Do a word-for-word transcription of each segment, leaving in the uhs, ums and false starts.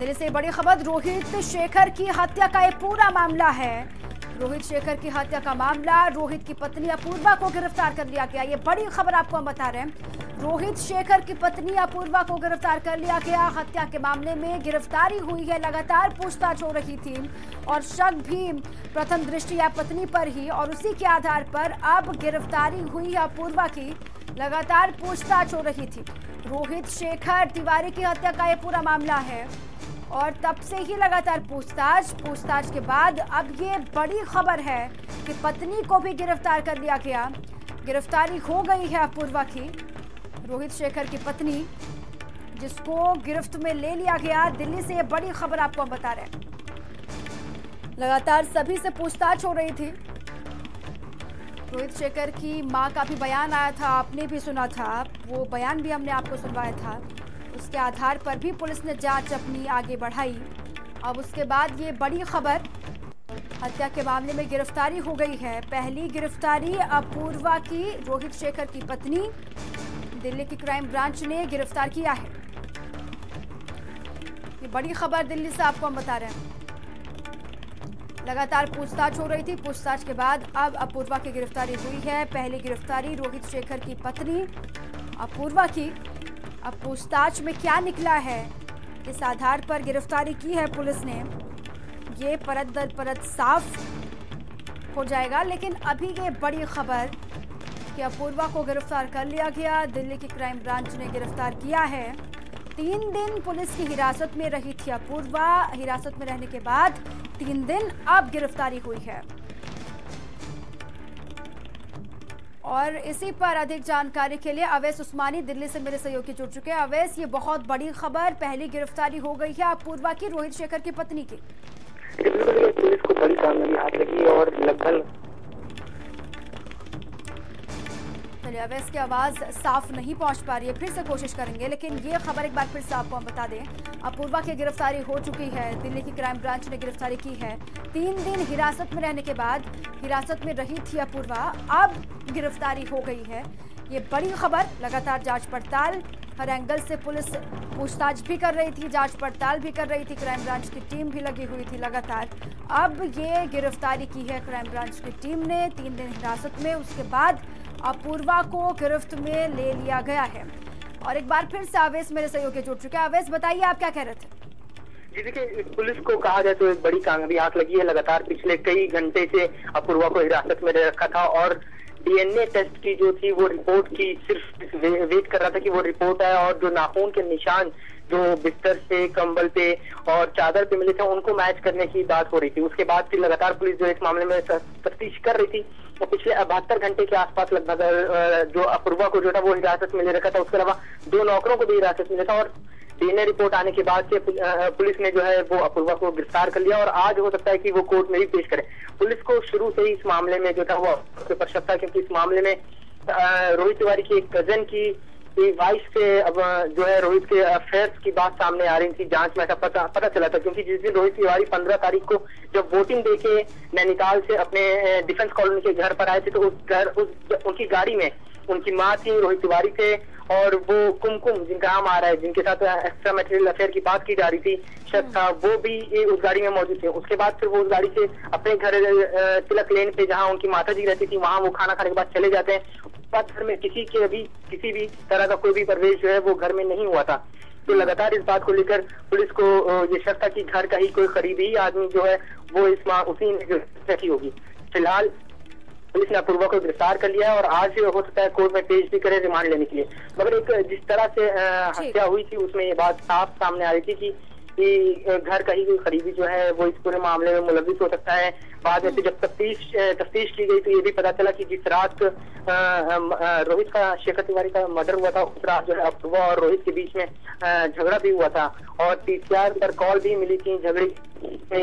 दिल्ली से बड़ी खबर, रोहित शेखर की हत्या का ये पूरा मामला है। रोहित शेखर की हत्या का मामला, रोहित की पत्नी अपूर्वा को गिरफ्तार कर लिया गया। ये बड़ी खबर आपको हम बता रहे हैं, रोहित शेखर की पत्नी अपूर्वा को गिरफ्तार कर लिया गया। हत्या के मामले में गिरफ्तारी हुई है, लगातार पूछताछ हो रही थी और शक भी प्रथम दृष्टया पत्नी पर ही, और उसी के आधार पर अब गिरफ्तारी हुई है अपूर्वा की। लगातार पूछताछ हो रही थी। रोहित शेखर तिवारी की हत्या का ये पूरा मामला है और तब से ही लगातार पूछताछ पूछताछ के बाद अब ये बड़ी खबर है कि पत्नी को भी गिरफ्तार कर लिया गया। गिरफ्तारी हो गई है अपूर्वा की, रोहित शेखर की पत्नी, जिसको गिरफ्त में ले लिया गया। दिल्ली से ये बड़ी खबर आपको हम बता रहे हैं। लगातार सभी से पूछताछ हो रही थी। रोहित शेखर की मां का भी बयान आया था, आपने भी सुना था, वो बयान भी हमने आपको सुनवाया था। उसके आधार पर भी पुलिस ने जांच अपनी आगे बढ़ाई। अब उसके बाद ये बड़ी खबर, हत्या के मामले में गिरफ्तारी हो गई है। पहली गिरफ्तारी अपूर्वा की, रोहित शेखर की पत्नी। दिल्ली की क्राइम ब्रांच ने गिरफ्तार किया है। ये बड़ी खबर दिल्ली से आपको हम बता रहे हैं। लगातार पूछताछ हो रही थी, पूछताछ के बाद अब अपूर्वा की गिरफ्तारी हुई है। पहली गिरफ्तारी रोहित शेखर की पत्नी अपूर्वा की। अब पूछताछ में क्या निकला है, इस आधार पर गिरफ्तारी की है पुलिस ने। ये परत दर परत साफ हो जाएगा, लेकिन अभी ये बड़ी खबर कि अपूर्वा को गिरफ्तार कर लिया गया। दिल्ली की क्राइम ब्रांच ने गिरफ्तार किया है। तीन दिन पुलिस की हिरासत में रही थी अपूर्वा। हिरासत में रहने के बाद तीन दिन अब गिरफ्तारी हुई है। और इसी पर अधिक जानकारी के लिए अवैस उस्मानी दिल्ली से मेरे सहयोगी जुड़ चुके हैं। अवैस, ये बहुत बड़ी खबर, पहली गिरफ्तारी हो गई है अपूर्वा की, रोहित शेखर की पत्नी की। पुलिस को बड़ी कामयाबी हाथ लगी और लगभग, चलिए अवैस की आवाज साफ नहीं पहुंच पा रही है, फिर से कोशिश करेंगे, लेकिन ये खबर एक बार फिर से आपको हम बता दें, अपूर्वा की गिरफ्तारी हो चुकी है। दिल्ली की क्राइम ब्रांच ने गिरफ्तारी की है। तीन दिन हिरासत में रहने के बाद, हिरासत में रही थी अपूर्वा, अब गिरफ्तारी हो गई है। ये बड़ी खबर, लगातार जांच पड़ताल हर एंगल से पुलिस पूछताछ भी कर रही थी, जांच पड़ताल भी कर रही थी, क्राइम ब्रांच की टीम भी लगी हुई थी लगातार। अब ये गिरफ्तारी की है क्राइम ब्रांच की टीम ने, तीन दिन हिरासत में, उसके बाद अपूर्वा को गिरफ्त में ले लिया गया है। और एक बार फिर से अवैस मेरे सहयोगी जुड़ चुके हैं। अवैस, बताइए आप क्या कह रहे थे? जी देखिए, पुलिस को कहा जाए तो एक बड़ी कामयाबी हाथ लगी है। लगातार पिछले कई घंटे से अपूर्वा को हिरासत में रखा था और डी एन ए टेस्ट की जो थी वो रिपोर्ट की सिर्फ वे, वेट कर रहा था कि वो रिपोर्ट आए। और जो नाखून के निशान जो बिस्तर पे, कंबल पे और चादर पे मिले थे, उनको मैच करने की बात हो रही थी। उसके बाद फिर लगातार पुलिस जो इस मामले में तफ्तीश कर रही थी, वो तो पिछले बहत्तर घंटे के आसपास लगभग जो अपूर्वा को जो था वो हिरासत में ले रखा था। उसके अलावा दो नौकरों को भी हिरासत में ले था और डी एन ए रिपोर्ट आने के बाद से पुलिस ने जो है वो अपूर्वा को गिरफ्तार कर लिया और आज हो सकता है कि वो कोर्ट में भी पेश करे। पुलिस को शुरू से ही इस मामले में जो था वो पर शक था, क्योंकि इस मामले में रोहित तिवारी की एक कजन की वाइफ से अब जो है रोहित के अफेयर्स की बात सामने आ रही थी। जांच में ऐसा पता, पता चला था, क्योंकि जिस दिन रोहित तिवारी पंद्रह तारीख को जब वोटिंग देके नैनीताल से अपने डिफेंस कॉलोनी के घर पर आए थे, तो उस घर उस उनकी गाड़ी में उनकी माँ थी, रोहित तिवारी थे और वो कुमकुम जिनका नाम आ रहा है, जिनके साथ एक्स्ट्रा मैरिटल अफेयर की बात की जा रही थी, शक था, वो भी उस गाड़ी में मौजूद थे। उसके बाद फिर वो उस गाड़ी से अपने घर तिलक लेन पे जहाँ उनकी माता जी रहती थी वहां वो खाना खाने के बाद चले जाते हैं। बाद घर में किसी के भी किसी भी तरह का कोई भी प्रवेश जो है वो घर में नहीं हुआ था। तो लगातार इस बात को लेकर पुलिस को ये शक था कि घर का ही कोई करीबी आदमी जो है वो इस माह उसी में होगी। फिलहाल पुलिस ने अपूर्वा को गिरफ्तार कर लिया और आज हो सकता है कोर्ट में पेश भी करे रिमांड लेने के लिए। मगर एक जिस तरह से हत्या हुई थी उसमें ये बात साफ सामने आ रही थी कि घर का ही कोई करीबी जो है वो इस पूरे मामले में मुलविस हो सकता है। बाद में जब तफ्तीश तफ्तीश की गई तो ये भी पता चला कि जिस रात रोहित का शेखर तिवारी का मर्डर हुआ था, उस रात जो है अपूर्वा और रोहित के बीच में झगड़ा भी हुआ था और पी सी आर पर कॉल भी मिली थी, झगड़े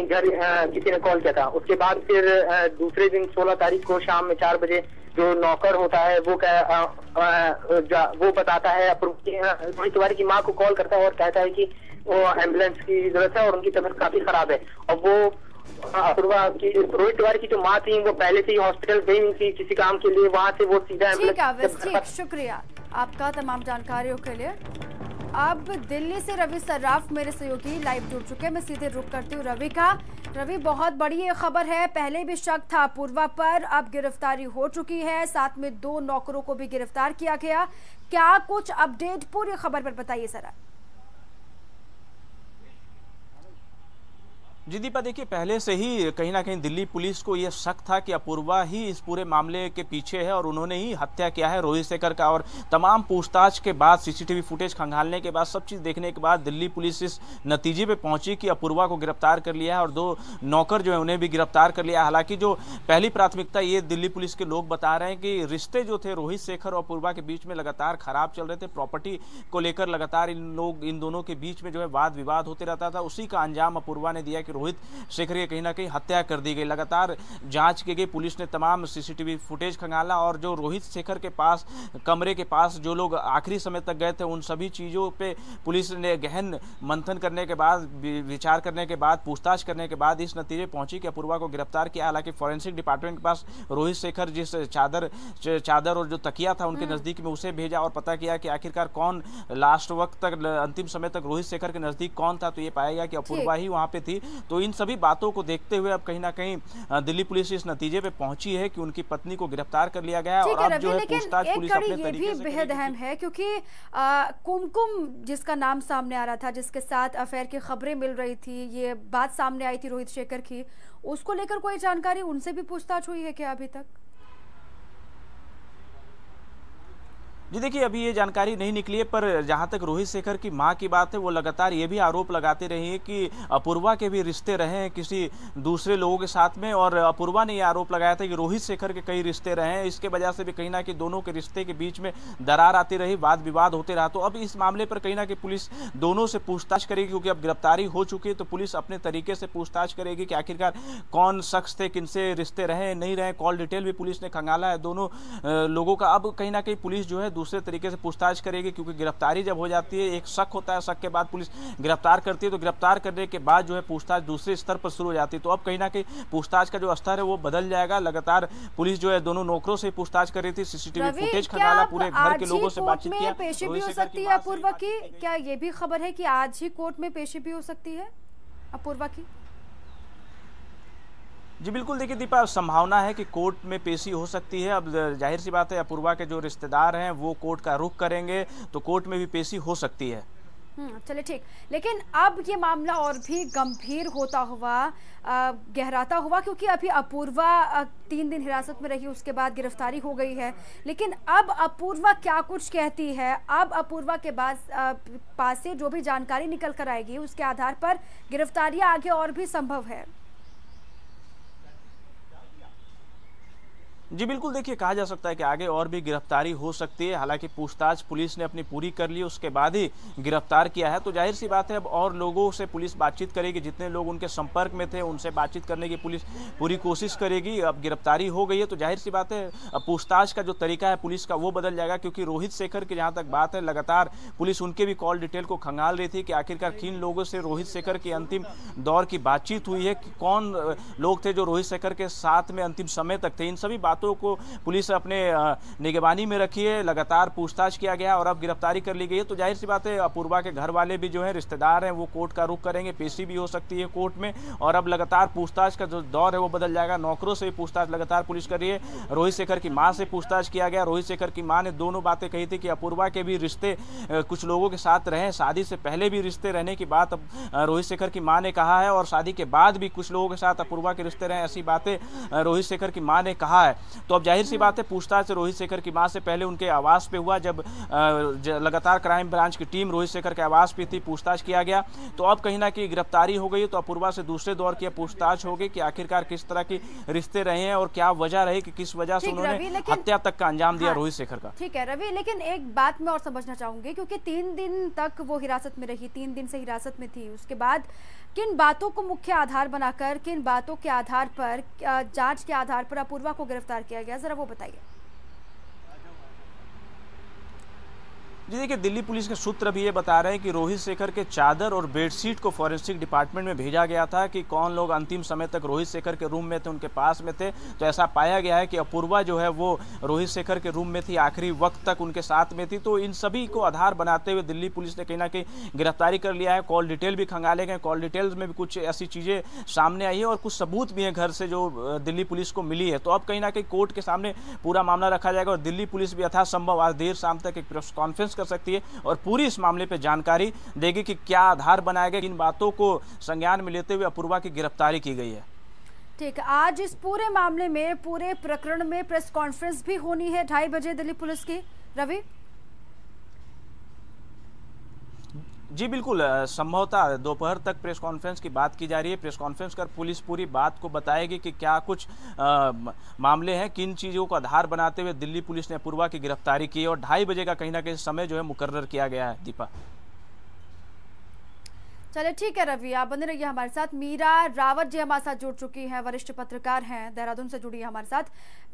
घर किसी ने कॉल किया था। उसके बाद फिर दूसरे दिन सोलह तारीख को शाम में चार बजे जो नौकर होता है वो कह, आ, आ, वो बताता है रोहित तिवारी की माँ को कॉल करता है और कहता है कि वो एम्बुलेंस की जरूरत है और उनकी तबीयत काफी खराब है। और वो अपूर्वा की, रोहित तिवारी की जो माँ थी वो पहले से ही हॉस्पिटल गई हुई थी किसी काम के लिए, वहाँ से वो सीधा एम्बुलेंस। शुक्रिया आपका तमाम जानकारियों के लिए। अब दिल्ली से रवि सर्राफ मेरे सहयोगी लाइव जुड़ चुके हैं। मैं सीधे रुक करती हूँ रवि का। रवि, बहुत बड़ी ये खबर है, पहले भी शक था अपूर्वा पर, अब गिरफ्तारी हो चुकी है, साथ में दो नौकरों को भी गिरफ्तार किया गया। क्या कुछ अपडेट पूरी खबर पर बताइए जरा। जी दीपा, देखिए पहले से ही कहीं ना कहीं दिल्ली पुलिस को यह शक था कि अपूर्वा ही इस पूरे मामले के पीछे है और उन्होंने ही हत्या किया है रोहित शेखर का। और तमाम पूछताछ के बाद, सीसीटीवी फुटेज खंगालने के बाद, सब चीज़ देखने के बाद दिल्ली पुलिस इस नतीजे पे पहुंची कि अपूर्वा को गिरफ्तार कर लिया है और दो नौकर जो है उन्हें भी गिरफ्तार कर लिया। हालांकि जो पहली प्राथमिकता ये दिल्ली पुलिस के लोग बता रहे हैं कि रिश्ते जो थे रोहित शेखर और अपूर्वा के बीच में लगातार खराब चल रहे थे। प्रॉपर्टी को लेकर लगातार इन लोग इन दोनों के बीच में जो है वाद विवाद होते रहता था। उसी का अंजाम अपूर्वा ने दिया, रोहित शेखर की कहीं ना कहीं हत्या कर दी गई। लगातार जांच की गई, पुलिस ने तमाम सीसीटीवी फुटेज खंगाला और जो रोहित शेखर के पास कमरे के पास जो लोग आखिरी समय तक गए थे उन सभी चीज़ों पे पुलिस ने गहन मंथन करने के बाद, विचार करने के बाद, पूछताछ करने के बाद इस नतीजे पहुंची कि अपूर्वा को गिरफ्तार किया। हालांकि फॉरेंसिक डिपार्टमेंट के पास रोहित शेखर जिस चादर चादर और जो तकिया था उनके नज़दीक में उसे भेजा और पता किया कि आखिरकार कौन लास्ट वक्त तक, अंतिम समय तक रोहित शेखर के नज़दीक कौन था, तो ये पाया गया कि अपूर्वा ही वहाँ पर थी। तो इन सभी बातों को देखते हुए अब कहीं ना कहीं दिल्ली पुलिस इस नतीजे पे पहुंची है कि उनकी पत्नी को गिरफ्तार कर लिया गया है। और अब जो है पूछताछ पुलिस अपने तरीके से बेहद अहम है, क्योंकि कुमकुम जिसका नाम सामने आ रहा था, जिसके साथ अफेयर की खबरें मिल रही थी, ये बात सामने आई थी रोहित शेखर की, उसको लेकर कोई जानकारी, उनसे भी पूछताछ हुई है क्या अभी तक? जी देखिए, अभी ये जानकारी नहीं निकली है, पर जहाँ तक रोहित शेखर की मां की बात है, वो लगातार ये भी आरोप लगाते रही है कि अपूर्वा के भी रिश्ते रहे हैं किसी दूसरे लोगों के साथ में। और अपूर्वा ने ये आरोप लगाया था कि रोहित शेखर के कई रिश्ते रहे हैं, इसके वजह से भी कहीं ना कहीं दोनों के रिश्ते के बीच में दरार आती रही, वाद विवाद होते रहा। तो अब इस मामले पर कहीं ना कहीं पुलिस दोनों से पूछताछ करेगी, क्योंकि अब गिरफ्तारी हो चुकी है तो पुलिस अपने तरीके से पूछताछ करेगी कि आखिरकार कौन शख्स थे, किनसे रिश्ते रहे नहीं रहे। कॉल डिटेल भी पुलिस ने खंगाला है दोनों लोगों का। अब कहीं ना कहीं पुलिस जो है दूसरे तरीके से पूछताछ करेगी, क्योंकि गिरफ्तारी जब हो जाती है, एक शक होता है, शक के बाद पुलिस गिरफ्तार करती है, तो गिरफ्तार करने के बाद जो है पूछताछ दूसरे स्तर पर शुरू हो जाती है। तो अब कहीं ना कहीं पूछताछ का जो स्तर है वो बदल जाएगा। लगातार पुलिस जो है दोनों नौकरों से पूछताछ कर रही थी, सीसीटीवी फुटेज खंगाला, पूरे घर के लोगों से बातचीत किया। पेशी भी हो सकती है अपूर्वा की, क्या ये भी खबर है कि आज ही कोर्ट में पेशी भी हो सकती है अपूर्वा की? जी बिल्कुल, देखिए दीपा, संभावना है कि कोर्ट में पेशी हो सकती है। अब जाहिर सी बात है अपूर्वा के जो रिश्तेदार हैं वो कोर्ट का रुख करेंगे, तो कोर्ट में भी पेशी हो सकती है। चलिए ठीक, लेकिन अब ये मामला और भी गंभीर होता हुआ, आ, गहराता हुआ, क्योंकि अभी अपूर्वा तीन दिन हिरासत में रही, उसके बाद गिरफ्तारी हो गई है। लेकिन अब अपूर्वा क्या कुछ कहती है, अब अपूर्वा के बाद पास से जो भी जानकारी निकल कर आएगी उसके आधार पर गिरफ्तारियाँ आगे और भी संभव है। जी बिल्कुल, देखिए कहा जा सकता है कि आगे और भी गिरफ्तारी हो सकती है। हालांकि पूछताछ पुलिस ने अपनी पूरी कर ली, उसके बाद ही गिरफ्तार किया है, तो जाहिर सी बात है अब और लोगों से पुलिस बातचीत करेगी। जितने लोग उनके संपर्क में थे उनसे बातचीत करने की पुलिस पूरी कोशिश करेगी। अब गिरफ्तारी हो गई है तो जाहिर सी बात है अब पूछताछ का जो तरीका है पुलिस का वो बदल जाएगा, क्योंकि रोहित शेखर की जहाँ तक बात है लगातार पुलिस उनके भी कॉल डिटेल को खंगाल रही थी कि आखिरकार किन लोगों से रोहित शेखर की अंतिम दौर की बातचीत हुई है, कौन लोग थे जो रोहित शेखर के साथ में अंतिम समय तक थे। इन सभी को पुलिस अपने निगरानी में रखी है, लगातार पूछताछ किया गया और अब गिरफ्तारी कर ली गई है। तो जाहिर सी बात है अपूर्वा के घर वाले भी जो है, रिश्तेदार हैं, वो कोर्ट का रुख करेंगे, पेशी भी हो सकती है कोर्ट में। और अब लगातार पूछताछ का जो दौर है वो बदल जाएगा, नौकरों से पूछताछ लगातार पुलिस कर रही है। रोहित शेखर की माँ से पूछताछ किया गया, रोहित शेखर की माँ ने दोनों बातें कही थी कि अपूर्वा के भी रिश्ते कुछ लोगों के साथ रहे, शादी से पहले भी रिश्ते रहने की बात अब रोहित शेखर की माँ ने कहा है और शादी के बाद भी कुछ लोगों के साथ अपूर्वा के रिश्ते रहे, ऐसी बातें रोहित शेखर की माँ ने कहा है। तो अब जाहिर सी बात है पूछताछ रोहित शेखर की मां से पहले उनके आवास पे हुआ, जब लगातार क्राइम ब्रांच की टीम रोहित शेखर के आवास पे थी, पूछताछ किया गया। तो अब कहीं ना कहीं गिरफ्तारी हो गई, तो अपूर्वा से दूसरे दौर की पूछताछ होगी कि आखिरकार किस तरह के रिश्ते रहे हैं और क्या वजह रही कि किस वजह से उन्होंने हत्या तक का अंजाम दिया रोहित शेखर का। ठीक है रवि, लेकिन एक बात मैं और समझना चाहूंगी, क्योंकि तीन दिन तक वो हिरासत में रही, तीन दिन से हिरासत में थी, उसके बाद किन बातों को मुख्य आधार बनाकर, किन बातों के आधार पर, जांच के आधार पर अपूर्वा को गिरफ्तार किया गया, जरा वो बताइए। जी देखिए, दिल्ली पुलिस के सूत्र भी ये बता रहे हैं कि रोहित शेखर के चादर और बेडशीट को फॉरेंसिक डिपार्टमेंट में भेजा गया था कि कौन लोग अंतिम समय तक रोहित शेखर के रूम में थे, उनके पास में थे। तो ऐसा पाया गया है कि अपूर्वा जो है वो रोहित शेखर के रूम में थी, आखिरी वक्त तक उनके साथ में थी। तो इन सभी को आधार बनाते हुए दिल्ली पुलिस ने कहीं ना कहीं गिरफ्तारी कर लिया है। कॉल डिटेल भी खंगाले गए, कॉल डिटेल्स में भी कुछ ऐसी चीज़ें सामने आई है और कुछ सबूत भी हैं घर से जो दिल्ली पुलिस को मिली है। तो अब कहीं ना कहीं कोर्ट के सामने पूरा मामला रखा जाएगा और दिल्ली पुलिस भी यथासंभव आज देर शाम तक एक प्रेस कॉन्फ्रेंस कर सकती है और पूरी इस मामले पे जानकारी देगी कि क्या आधार बनाया गया। इन बातों को संज्ञान में लेते हुए अपूर्वा की गिरफ्तारी की गई है। ठीक, आज इस पूरे मामले में, पूरे प्रकरण में प्रेस कॉन्फ्रेंस भी होनी है ढाई बजे दिल्ली पुलिस की। रवि जी बिल्कुल, संभवतः दोपहर तक प्रेस कॉन्फ्रेंस की बात की जा रही है। प्रेस कॉन्फ्रेंस कर पुलिस पूरी बात को बताएगी कि क्या कुछ आ, मामले हैं, किन चीज़ों को आधार बनाते हुए दिल्ली पुलिस ने अपूर्वा की गिरफ्तारी की और ढाई बजे का कहीं ना कहीं समय जो है मुकर्रर किया गया है। दीपा चलिए ठीक है रवि, आप बने रहिए हमारे साथ। मीरा रावत जी हमारे साथ जुड़ चुकी हैं, वरिष्ठ पत्रकार हैं, देहरादून से जुड़ी है हमारे साथ।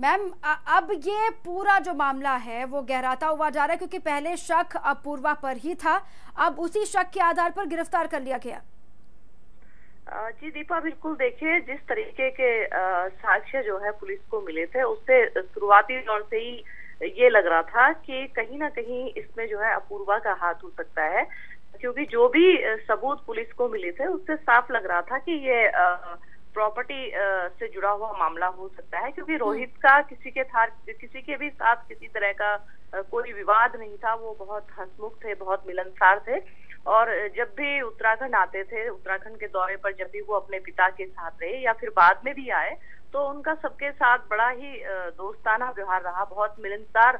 मैम, अब ये पूरा जो मामला है वो गहराता हुआ जा रहा है क्योंकि पहले शक अपूर्वा पर ही था, अब उसी शक के आधार पर गिरफ्तार कर लिया गया। जी दीपा बिल्कुल, देखिए जिस तरीके के साक्ष्य जो है पुलिस को मिले थे उससे शुरुआती दौर से ही ये लग रहा था कि कहीं ना कहीं इसमें जो है अपूर्वा का हाथ हो सकता है, क्योंकि जो भी सबूत पुलिस को मिले थे उससे साफ लग रहा था कि ये प्रॉपर्टी से जुड़ा हुआ मामला हो सकता है, क्योंकि रोहित का किसी के था किसी के भी साथ किसी तरह का कोई विवाद नहीं था। वो बहुत हंसमुख थे, बहुत मिलनसार थे और जब भी उत्तराखंड आते थे, उत्तराखंड के दौरे पर जब भी वो अपने पिता के साथ रहे या फिर बाद में भी आए, तो उनका सबके साथ बड़ा ही दोस्ताना व्यवहार रहा। बहुत मिलनसार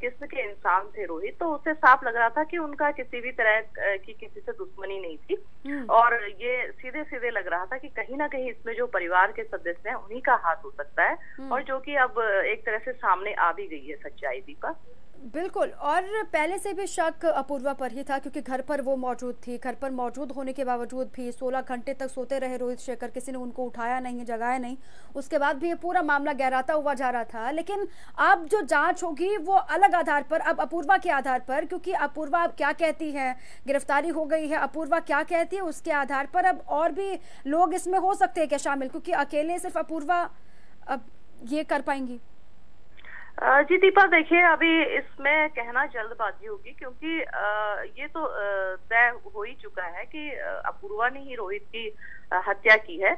किस्म के इंसान थे रोहित, तो उससे साफ लग रहा था कि उनका किसी भी तरह की किसी से दुश्मनी नहीं थी और ये सीधे सीधे लग रहा था कि कहीं ना कहीं इसमें जो परिवार के सदस्य हैं उन्हीं का हाथ हो सकता है और जो कि अब एक तरह से सामने आ भी गई है सच्चाई दीपा। बिल्कुल, और पहले से भी शक अपूर्वा पर ही था क्योंकि घर पर वो मौजूद थी। घर पर मौजूद होने के बावजूद भी सोलह घंटे तक सोते रहे रोहित शेखर, किसी ने उनको उठाया नहीं, जगाया नहीं। उसके बाद भी ये पूरा मामला गहराता हुआ जा रहा था, लेकिन अब जो जांच होगी वो अलग आधार पर, अब अपूर्वा के आधार पर, क्योंकि अपूर्वा अब क्या कहती है, गिरफ्तारी हो गई है, अपूर्वा क्या कहती है उसके आधार पर अब और भी लोग इसमें हो सकते हैं क्या शामिल, क्योंकि अकेले सिर्फ अपूर्वा अब ये कर पाएंगी। जी दीपा देखिए, अभी इसमें कहना जल्दबाजी होगी क्योंकि ये तो तय हो ही चुका है कि अपूर्वा ने ही रोहित की हत्या की है,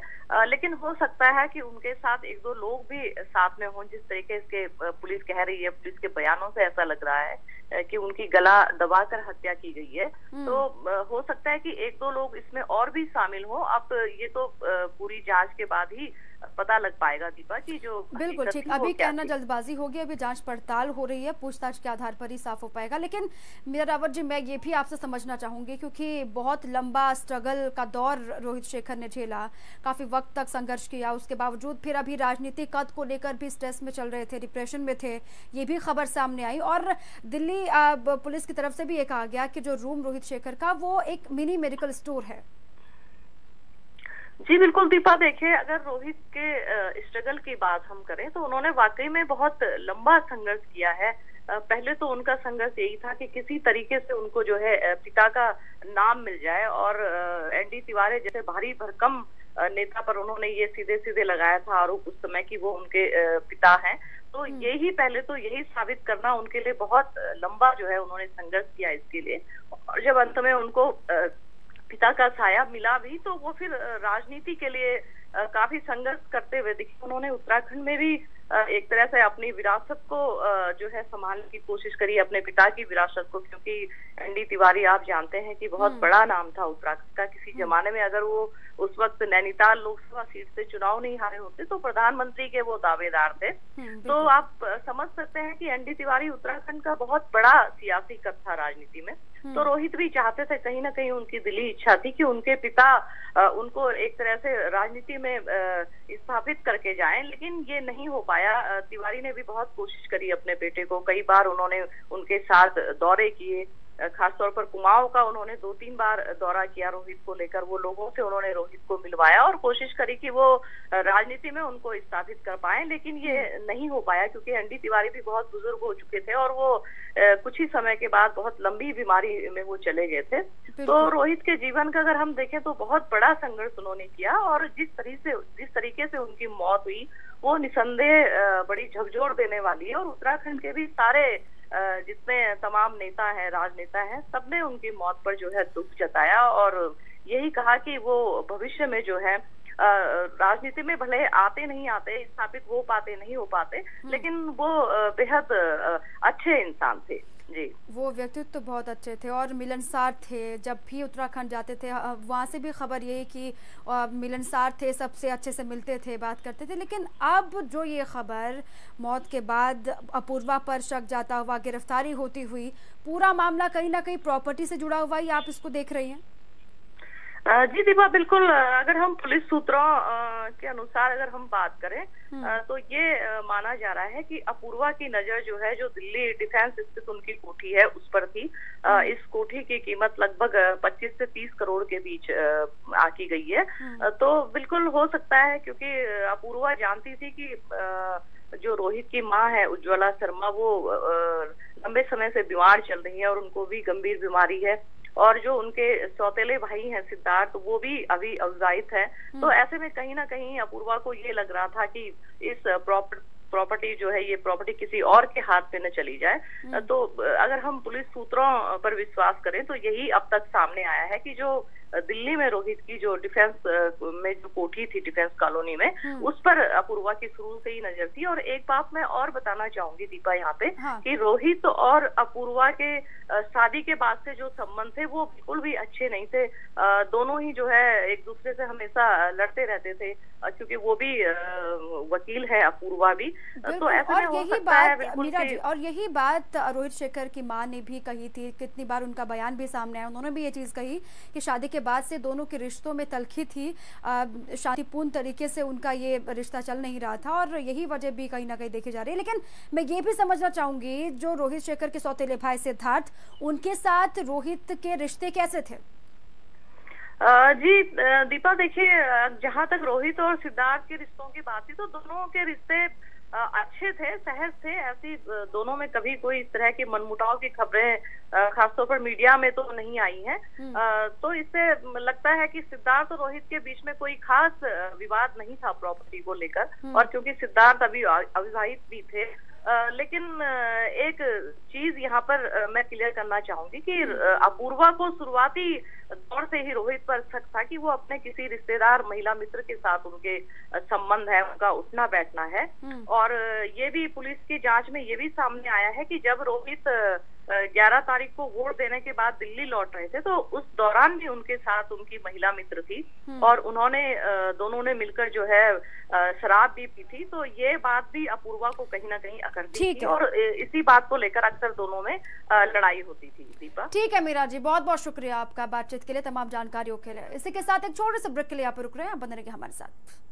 लेकिन हो सकता है कि उनके साथ एक दो लोग भी साथ में हों। जिस तरीके इसके पुलिस कह रही है, पुलिस के बयानों से ऐसा लग रहा है कि उनकी गला दबाकर हत्या की गई है, तो हो सकता है कि एक दो लोग इसमें और भी शामिल हो। अब ये तो पूरी जांच के बाद ही पता लग पाएगा दीपा की जो। बिल्कुल ठीक, अभी कहना जल्दबाजी होगी, अभी जांच पड़ताल हो रही है, पूछताछ के आधार पर ही साफ हो पाएगा। लेकिन मीरा रावत जी, मैं ये भी आपसे समझना चाहूंगी क्योंकि बहुत लंबा स्ट्रगल का दौर रोहित शेखर ने झेला, काफी वक्त तक संघर्ष किया, उसके बावजूद फिर अभी राजनीतिक कद को लेकर भी स्ट्रेस में चल रहे थे, डिप्रेशन में थे, ये भी खबर सामने आई। और दिल्ली पुलिस की तरफ से भी ये कहा गया कि जो रूम रोहित शेखर का वो एक मिनी मेडिकल स्टोर है। जी बिल्कुल दीपा देखिए, अगर रोहित के स्ट्रगल की बात हम करें तो उन्होंने वाकई में बहुत लंबा संघर्ष किया है। पहले तो उनका संघर्ष यही था कि किसी तरीके से उनको जो है पिता का नाम मिल जाए और एन डी तिवारी जैसे भारी भरकम नेता पर उन्होंने ये सीधे सीधे लगाया था आरोप उस समय कि वो उनके पिता हैं, तो यही पहले तो यही साबित करना उनके लिए बहुत लंबा जो है उन्होंने संघर्ष किया इसके लिए। और जब अंत में उनको पिता का साया मिला भी, तो वो फिर राजनीति के लिए काफी संघर्ष करते हुए दिखे। उन्होंने उत्तराखंड में भी एक तरह से अपनी विरासत को जो है संभालने की कोशिश करी, अपने पिता की विरासत को, क्योंकि एन डी तिवारी आप जानते हैं कि बहुत बड़ा नाम था उत्तराखंड का। किसी जमाने में अगर वो उस वक्त नैनीताल लोकसभा सीट से चुनाव नहीं हारे होते तो प्रधानमंत्री के वो दावेदार थे। तो आप समझ सकते हैं कि एन डी तिवारी उत्तराखंड का बहुत बड़ा सियासी कद था राजनीति में। तो रोहित भी चाहते थे, कहीं ना कहीं उनकी दिली इच्छा थी कि उनके पिता उनको एक तरह से राजनीति में स्थापित करके जाएं, लेकिन ये नहीं हो पाया। तिवारी ने भी बहुत कोशिश करी अपने बेटे को, कई बार उन्होंने उनके साथ दौरे किए, खासतौर पर कुमाऊं का उन्होंने दो तीन बार दौरा किया रोहित को लेकर, वो लोगों से उन्होंने रोहित को मिलवाया और कोशिश करी कि वो राजनीति में उनको स्थापित कर पाए, लेकिन ये नहीं हो पाया क्योंकि एन डी तिवारी भी बहुत बुजुर्ग हो चुके थे और वो कुछ ही समय के बाद बहुत लंबी बीमारी में वो चले गए थे। तो रोहित के जीवन का अगर हम देखें तो बहुत बड़ा संघर्ष उन्होंने किया और जिस तरीके जिस तरीके से उनकी मौत हुई वो निसंदेह बड़ी झकझोर देने वाली है और उत्तराखंड के भी सारे जितने तमाम नेता हैं, राजनेता हैं, सबने उनकी मौत पर जो है दुख जताया और यही कहा कि वो भविष्य में जो है राजनीति में भले आते नहीं आते, स्थापित हो पाते नहीं हो पाते, लेकिन वो बेहद अच्छे इंसान थे जी। वो व्यक्तित्व तो बहुत अच्छे थे और मिलनसार थे। जब भी उत्तराखंड जाते थे वहाँ से भी खबर यही कि मिलनसार थे, सबसे अच्छे से मिलते थे, बात करते थे। लेकिन अब जो ये खबर मौत के बाद अपूर्वा पर शक जाता हुआ, गिरफ्तारी होती हुई, पूरा मामला कहीं ना कहीं प्रॉपर्टी से जुड़ा हुआ ही आप इसको देख रही हैं? जी दीपा, बिल्कुल। अगर हम पुलिस सूत्रों के अनुसार अगर हम बात करें तो ये माना जा रहा है कि अपूर्वा की नजर जो है जो दिल्ली डिफेंस स्थित उनकी कोठी है उस पर थी। इस कोठी की कीमत लगभग पच्चीस से तीस करोड़ के बीच आकी गई है। तो बिल्कुल हो सकता है क्योंकि अपूर्वा जानती थी कि जो रोहित की माँ है उज्ज्वला शर्मा वो लंबे समय से बीमार चल रही है और उनको भी गंभीर बीमारी है और जो उनके सौतेले भाई हैं सिद्धार्थ वो भी अभी अवजाइत है। तो ऐसे में कहीं ना कहीं अपूर्वा को ये लग रहा था कि इस प्रॉपर्टी प्रॉपर्टी जो है ये प्रॉपर्टी किसी और के हाथ पे न चली जाए। तो अगर हम पुलिस सूत्रों पर विश्वास करें तो यही अब तक सामने आया है कि जो दिल्ली में रोहित की जो डिफेंस में जो कोठी थी डिफेंस कॉलोनी में उस पर अपूर्वा की शुरू से ही नजर थी। और एक बात मैं और बताना चाहूंगी दीपा यहाँ पे, हाँ। कि रोहित और अपूर्वा के शादी के बाद से जो संबंध थे वो बिल्कुल भी अच्छे नहीं थे। दोनों ही जो है एक दूसरे से हमेशा लड़ते रहते थे क्योंकि वो भी वकील है अपूर्वा भी। तो ऐसा और यही बात मीरा जी, और यही बात रोहित शेखर की माँ ने भी कही थी, कितनी बार उनका बयान भी सामने आया, उन्होंने भी ये चीज कही कि शादी के बाद से दोनों के रिश्तों में तलखी थी, शांतिपूर्ण तरीके से उनका ये रिश्ता चल नहीं रहा था और यही वजह भी कहीं ना कहीं देखी जा रही है। लेकिन मैं ये भी समझना चाहूंगी जो रोहित शेखर के सौतेले भाई सिद्धार्थ, उनके साथ रोहित के रिश्ते कैसे थे? जी दीपा देखिए, जहाँ तक रोहित और सिद्धार्थ के रिश्तों की बात थी तो दोनों के रिश्ते अच्छे थे, सहज थे। ऐसी दोनों में कभी कोई इस तरह के मनमुटाव की खबरें खासतौर पर मीडिया में तो नहीं आई हैं। तो इससे लगता है कि सिद्धार्थ और रोहित के बीच में कोई खास विवाद नहीं था प्रॉपर्टी को लेकर और क्योंकि सिद्धार्थ अभी अविवाहित भी थे। आ, लेकिन एक चीज यहाँ पर मैं क्लियर करना चाहूंगी कि अपूर्वा को शुरुआती दौर से ही रोहित पर शक था कि वो अपने किसी रिश्तेदार महिला मित्र के साथ उनके संबंध है, उनका उठना बैठना है। और ये भी पुलिस की जांच में ये भी सामने आया है कि जब रोहित ग्यारह तारीख को वोट देने के बाद दिल्ली लौट रहे थे तो उस दौरान भी उनके साथ उनकी महिला मित्र थी और उन्होंने दोनों ने मिलकर जो है शराब भी पी थी। तो ये बात भी अपूर्वा को कहीं ना कहीं अकड़ती थी और इसी बात को लेकर अक्सर दोनों में लड़ाई होती थी दीपा। ठीक है मीरा जी, बहुत बहुत शुक्रिया आपका बातचीत के लिए, तमाम जानकारियों के लिए। इसी के साथ एक छोटे से ब्रेक के लिए आप रुक रहे हैं, आप बने रहिए हमारे साथ।